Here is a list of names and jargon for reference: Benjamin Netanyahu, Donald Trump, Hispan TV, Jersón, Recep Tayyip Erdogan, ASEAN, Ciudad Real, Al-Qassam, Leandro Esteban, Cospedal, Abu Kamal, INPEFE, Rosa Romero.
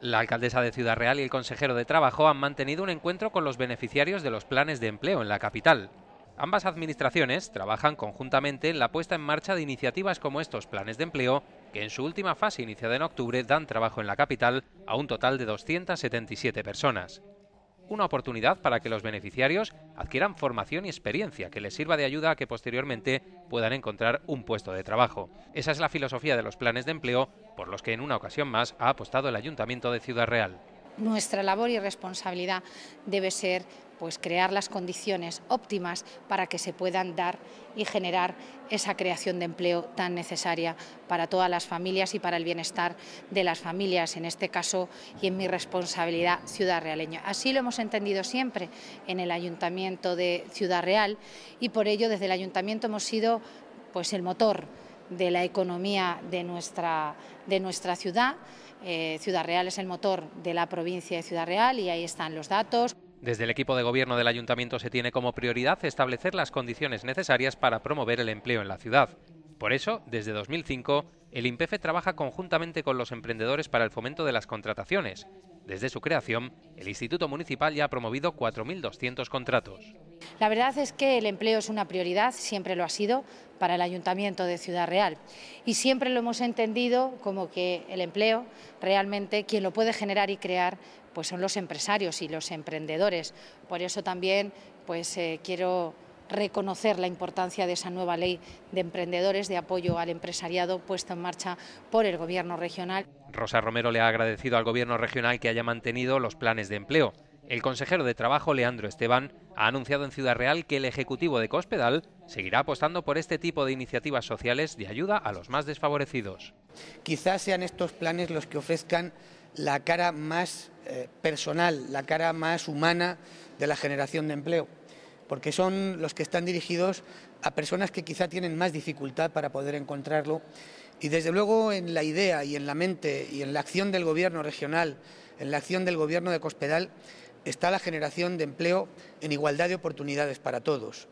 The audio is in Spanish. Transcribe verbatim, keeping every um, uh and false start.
La alcaldesa de Ciudad Real y el consejero de Trabajo han mantenido un encuentro con los beneficiarios de los planes de empleo en la capital. Ambas administraciones trabajan conjuntamente en la puesta en marcha de iniciativas como estos planes de empleo, que en su última fase iniciada en octubre dan trabajo en la capital a un total de doscientas setenta y siete personas. Una oportunidad para que los beneficiarios adquieran formación y experiencia que les sirva de ayuda a que posteriormente puedan encontrar un puesto de trabajo. Esa es la filosofía de los planes de empleo, por los que en una ocasión más ha apostado el Ayuntamiento de Ciudad Real. Nuestra labor y responsabilidad debe ser pues, crear las condiciones óptimas para que se puedan dar y generar esa creación de empleo tan necesaria para todas las familias y para el bienestar de las familias, en este caso, y en mi responsabilidad Ciudad Realeña. Así lo hemos entendido siempre en el Ayuntamiento de Ciudad Real y por ello desde el Ayuntamiento hemos sido pues, el motor de la economía de nuestra, de nuestra ciudad. Eh, Ciudad Real es el motor de la provincia de Ciudad Real y ahí están los datos. Desde el equipo de gobierno del Ayuntamiento se tiene como prioridad establecer las condiciones necesarias para promover el empleo en la ciudad. Por eso, desde dos mil cinco, el INPEFE trabaja conjuntamente con los emprendedores para el fomento de las contrataciones. Desde su creación, el Instituto Municipal ya ha promovido cuatro mil doscientos contratos. La verdad es que el empleo es una prioridad, siempre lo ha sido, para el Ayuntamiento de Ciudad Real. Y siempre lo hemos entendido como que el empleo, realmente, quien lo puede generar y crear, pues son los empresarios y los emprendedores. Por eso también pues, eh, quiero reconocer la importancia de esa nueva ley de emprendedores de apoyo al empresariado puesta en marcha por el Gobierno regional. Rosa Romero le ha agradecido al Gobierno regional que haya mantenido los planes de empleo. El consejero de Trabajo, Leandro Esteban, ha anunciado en Ciudad Real que el Ejecutivo de Cospedal seguirá apostando por este tipo de iniciativas sociales de ayuda a los más desfavorecidos. Quizás sean estos planes los que ofrezcan la cara más eh, personal, la cara más humana de la generación de empleo, porque son los que están dirigidos a personas que quizá tienen más dificultad para poder encontrarlo. Y desde luego en la idea y en la mente y en la acción del Gobierno regional, en la acción del Gobierno de Cospedal, está la generación de empleo en igualdad de oportunidades para todos.